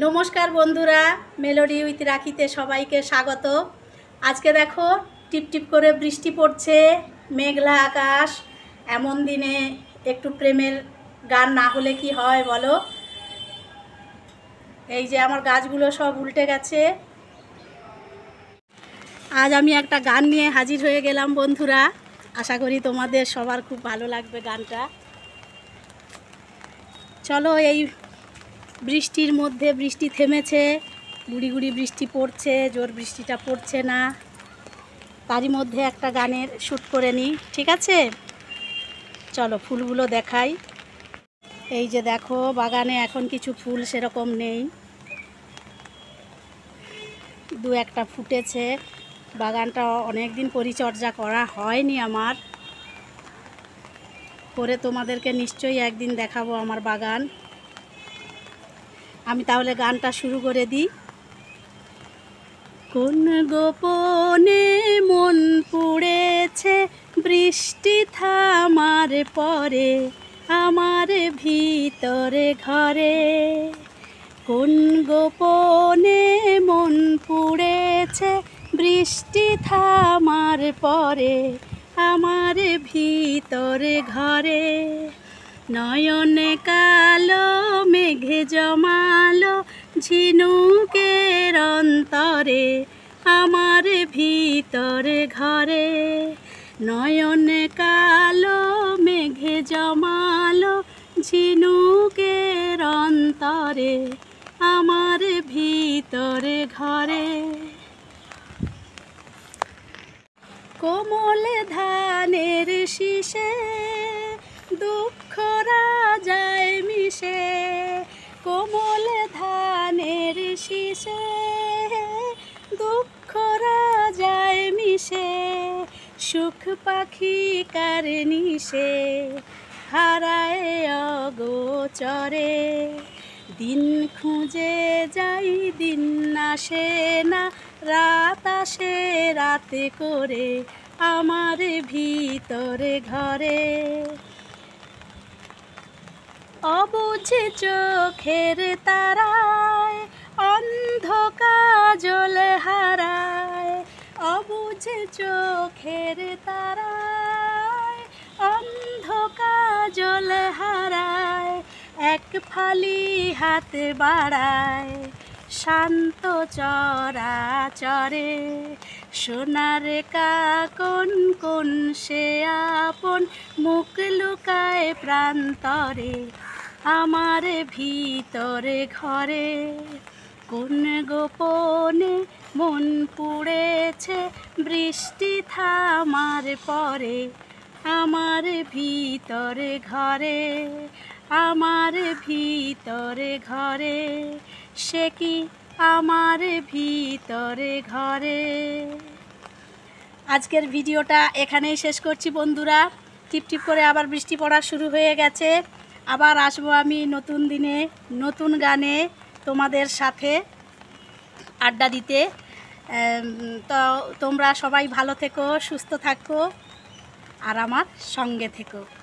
नमस्कार बंधुरा melody with राखीते सबाइके स्वागत। आज के देखो टिप टिप करे बृष्टि पड़छे, मेघला आकाश। एमन दिने एकटु प्रेमेर गान ना होले कि हय बोलो। एई जे आमार गाछगुलो सब उल्टे गेछे। आज आमी एकटा गान निये हाजिर हये गेलाम बंधुरा। आशा करी तोमादेर सबार खूब भालो लागबे गानटा। चलो एई বৃষ্টির মধ্যে বৃষ্টি থেমেছে, গুড়ি গুড়ি বৃষ্টি পড়ছে, জোর বৃষ্টিটা পড়ছে না। তারই মধ্যে একটা গানের শুট করে নিই, ঠিক আছে? চলো ফুলগুলো দেখাই। এই যে দেখো বাগানে এখন কিছু ফুল সেরকম নেই, দু একটা ফুটেছে। বাগানটা অনেক দিন পরিচর্যা করা হয়নি আমার, করে তোমাদেরকে নিশ্চয়ই একদিন দেখাবো আমার বাগান। आमी ताहले गानटा शुरू करे दी। कोन गोपने मन पुड़ेछे बृष्टि थामार परे आमार भीतरे घरे, कोन गोपने मन पुड़ेछे बृष्टि थामार परे आमार भीतरे घरे। नयने कालो मेघे जमालो झिनुकेर अंतरे आमार भीतरे घरे, नयने कालो मेघे जमालो झिनुकेर अंतरे आमार भीतरे घरे। कोमल धानेर शीषे दुख राजाए मिशे, कोमल धानेर शीषे दुख राजाए मिशे। सुख पाखी कार निशे हाराए अगोचरे, दिन खुंजे जाई दिन आसे ना रात आसे रात करे आमार भीतरे घरे। अबुझ चोखेर ताराय अंधकार जल हाराय, अबुझ चोखेर ताराय अंधकार जल हाराय। एक फाली हाथ बाड़ाय शांत चराचरे, সোনার কাকন কোন সে আপন মুখ লুকায় প্রান্তরে আমার ভিতরে ঘরে। কোন গোপনে মন পুড়েছে বৃষ্টি থামার পরে আমার ভিতরে ঘরে, আমার ভিতরে ঘরে। সে কি आमार भीतरे घरे। आजकेर भिडियोटा एखानेई शेष करछि बंधुरा। टिप टिप करे आबार बृष्टि पड़ा शुरू हये गेछे। आबार आसबो आमी नतून दिने नतून गाने तोमादेर साथे आड्डा दिते। तो तोमरा सबाई भालो थेको, सुस्तो थाको, आर आमार संगे थेको।